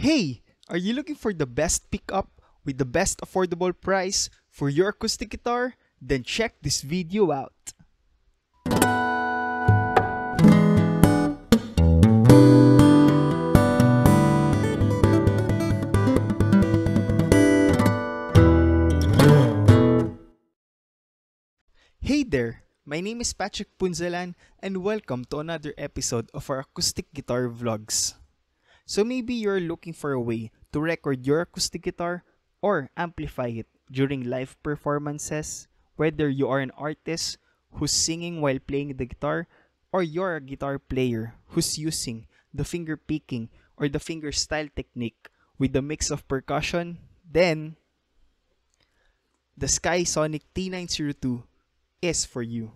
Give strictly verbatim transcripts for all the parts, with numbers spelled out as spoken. Hey, are you looking for the best pickup with the best affordable price for your acoustic guitar? Then check this video out. Hey there, my name is Patrick Punzalan and welcome to another episode of our acoustic guitar vlogs. So maybe you're looking for a way to record your acoustic guitar or amplify it during live performances, whether you are an artist who's singing while playing the guitar or you're a guitar player who's using the finger picking or the finger style technique with a mix of percussion, then the SkySonic T nine zero two is for you.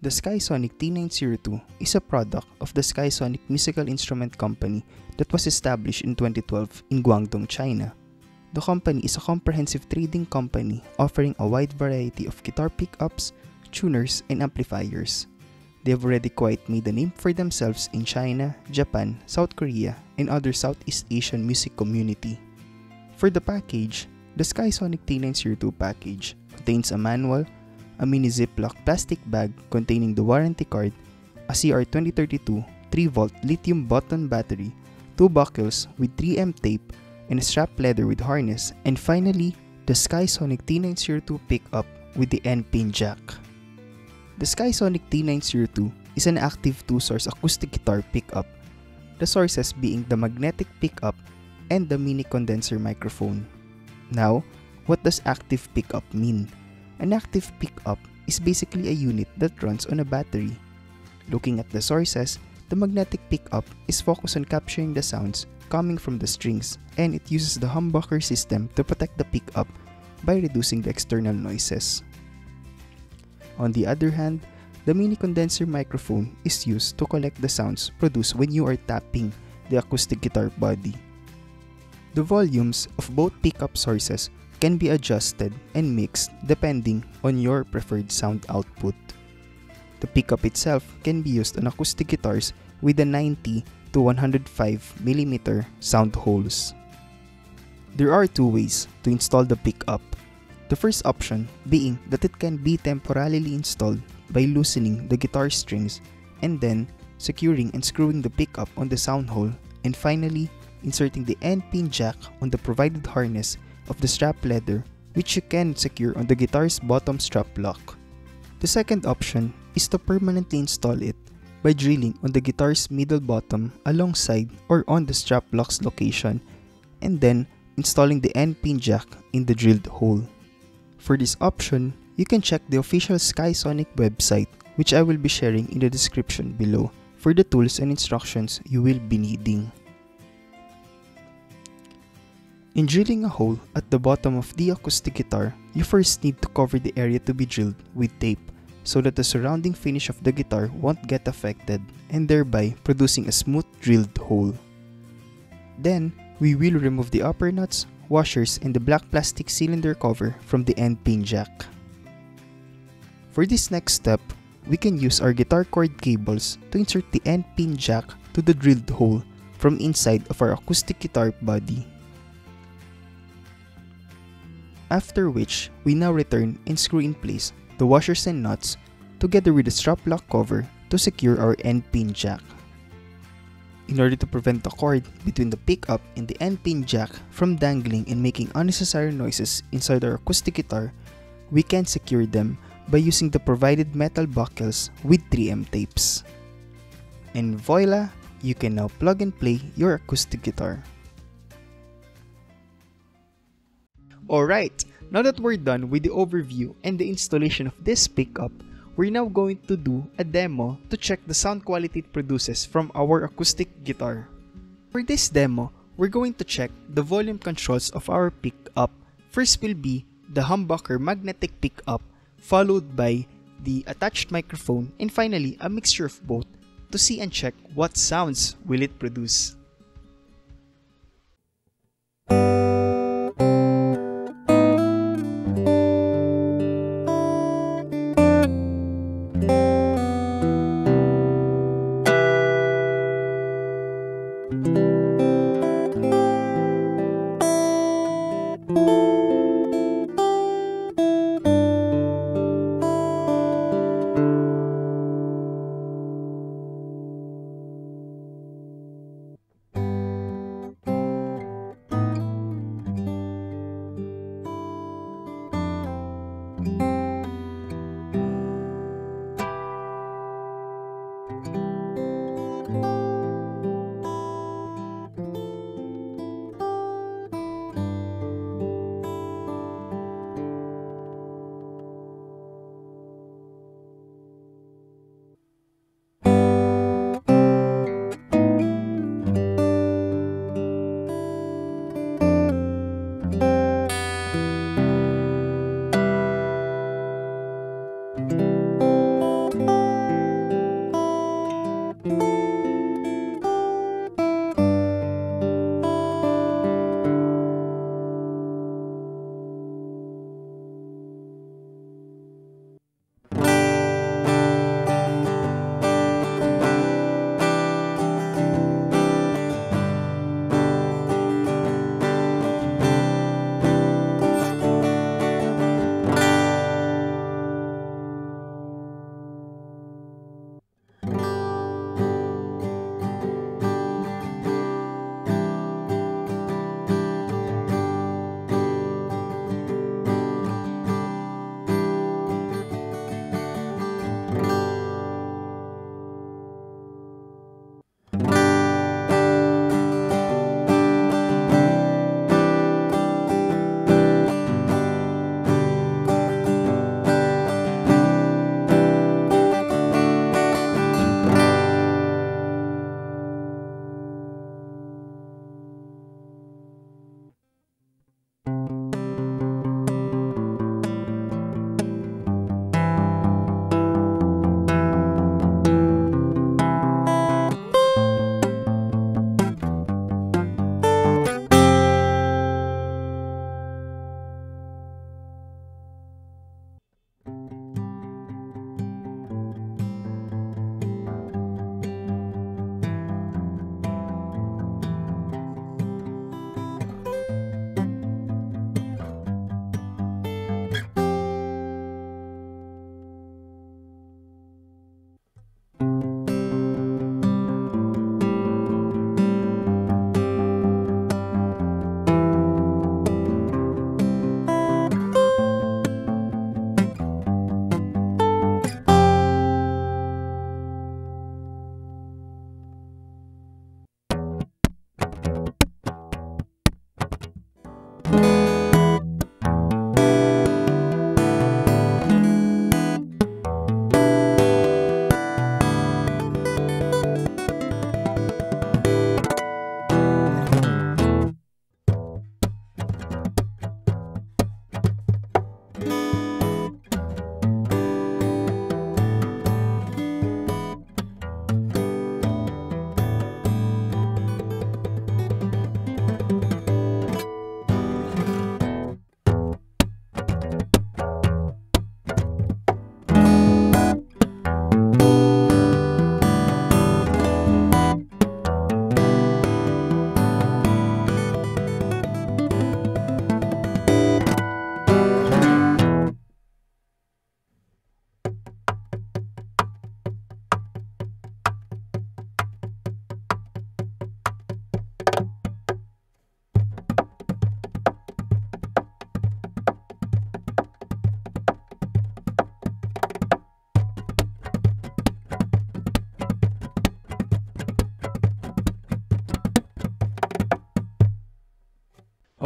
The SkySonic T nine zero two is a product of the SkySonic Musical Instrument Company that was established in twenty twelve in Guangdong, China. The company is a comprehensive trading company offering a wide variety of guitar pickups, tuners, and amplifiers. They have already quite made a name for themselves in China, Japan, South Korea, and other Southeast Asian music community. For the package, the SkySonic T nine zero two package contains a manual, a mini Ziploc plastic bag containing the warranty card, a C R twenty thirty-two three volt lithium button battery, two buckles with three M tape, and a strap leather with harness, and finally, the SkySonic T nine zero two pickup with the end pin jack. The SkySonic T nine zero two is an active two-source acoustic guitar pickup, the sources being the magnetic pickup and the mini condenser microphone. Now, what does active pickup mean? An active pickup is basically a unit that runs on a battery. Looking at the sources, the magnetic pickup is focused on capturing the sounds coming from the strings, and it uses the humbucker system to protect the pickup by reducing the external noises. On the other hand, the mini condenser microphone is used to collect the sounds produced when you are tapping the acoustic guitar body. The volumes of both pickup sources can be adjusted and mixed depending on your preferred sound output. The pickup itself can be used on acoustic guitars with the ninety to one hundred five millimeter sound holes. There are two ways to install the pickup. The first option being that it can be temporarily installed by loosening the guitar strings and then securing and screwing the pickup on the sound hole, and finally inserting the end pin jack on the provided harness of the strap leather, which you can secure on the guitar's bottom strap lock. The second option is to permanently install it by drilling on the guitar's middle bottom alongside or on the strap lock's location, and then installing the end pin jack in the drilled hole. For this option, you can check the official SkySonic website, which I will be sharing in the description below, for the tools and instructions you will be needing. In drilling a hole at the bottom of the acoustic guitar, you first need to cover the area to be drilled with tape so that the surrounding finish of the guitar won't get affected, and thereby producing a smooth drilled hole. Then, we will remove the upper nuts, washers, and the black plastic cylinder cover from the end pin jack. For this next step, we can use our guitar cord cables to insert the end pin jack to the drilled hole from inside of our acoustic guitar body. After which, we now return and screw in place the washers and nuts together with the strap lock cover to secure our end pin jack. In order to prevent the cord between the pickup and the end pin jack from dangling and making unnecessary noises inside our acoustic guitar, we can secure them by using the provided metal buckles with three M tapes. And voila! You can now plug and play your acoustic guitar. Alright, now that we're done with the overview and the installation of this pickup, we're now going to do a demo to check the sound quality it produces from our acoustic guitar. For this demo, we're going to check the volume controls of our pickup. First will be the humbucker magnetic pickup, followed by the attached microphone, and finally a mixture of both to see and check what sounds will it produce. Music.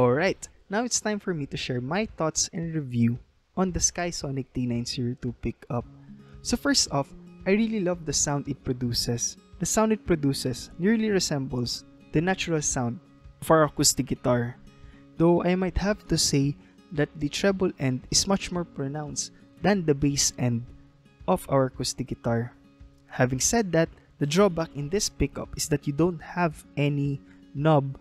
Alright, now it's time for me to share my thoughts and review on the SkySonic T nine zero two pickup. So first off, I really love the sound it produces. The sound it produces nearly resembles the natural sound for acoustic guitar, though I might have to say that the treble end is much more pronounced than the bass end of our acoustic guitar. Having said that, the drawback in this pickup is that you don't have any knob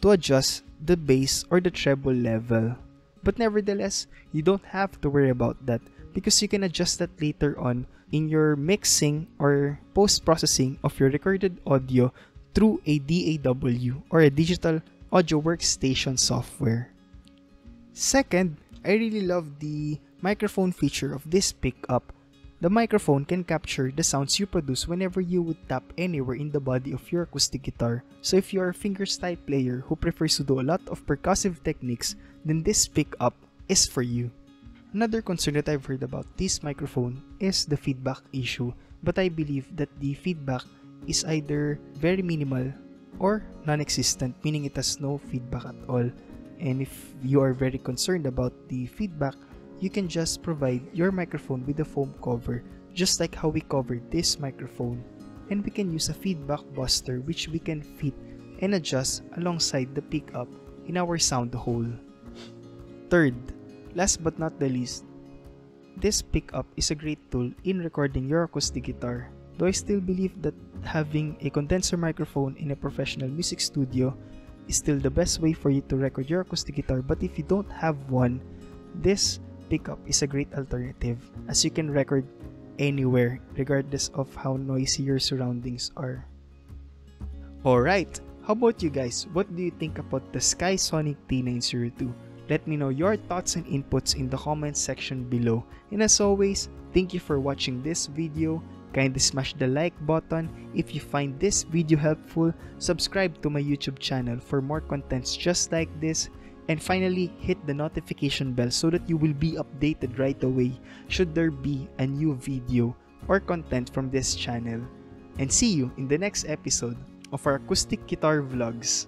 to adjust the bass or the treble level. But nevertheless, you don't have to worry about that because you can adjust that later on in your mixing or post-processing of your recorded audio through a D A W or a digital audio workstation software. Second, I really love the microphone feature of this pickup. The microphone can capture the sounds you produce whenever you would tap anywhere in the body of your acoustic guitar. So if you are a fingerstyle player who prefers to do a lot of percussive techniques, then this pickup is for you. Another concern that I've heard about this microphone is the feedback issue, but I believe that the feedback is either very minimal or non-existent, meaning it has no feedback at all. And if you are very concerned about the feedback, you can just provide your microphone with a foam cover, just like how we covered this microphone. And we can use a feedback buster which we can fit and adjust alongside the pickup in our sound hole. Third, last but not the least, this pickup is a great tool in recording your acoustic guitar, though I still believe that having a condenser microphone in a professional music studio is still the best way for you to record your acoustic guitar. But if you don't have one, this pickup is a great alternative as you can record anywhere regardless of how noisy your surroundings are. Alright, how about you guys? What do you think about the SkySonic T nine zero two? Let me know your thoughts and inputs in the comments section below. And as always, thank you for watching this video. Kindly smash the like button if you find this video helpful. Subscribe to my YouTube channel for more contents just like this. And finally, hit the notification bell so that you will be updated right away should there be a new video or content from this channel. And see you in the next episode of our acoustic guitar vlogs.